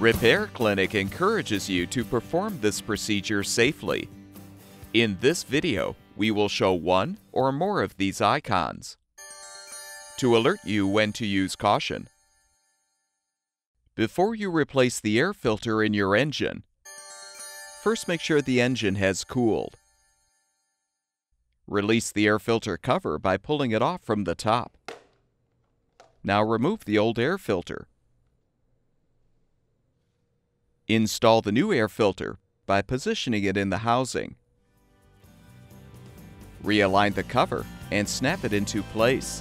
Repair Clinic encourages you to perform this procedure safely. In this video, we will show one or more of these icons to alert you when to use caution. Before you replace the air filter in your engine, first make sure the engine has cooled. Release the air filter cover by pulling it off from the top. Now remove the old air filter. Install the new air filter by positioning it in the housing. Realign the cover and snap it into place.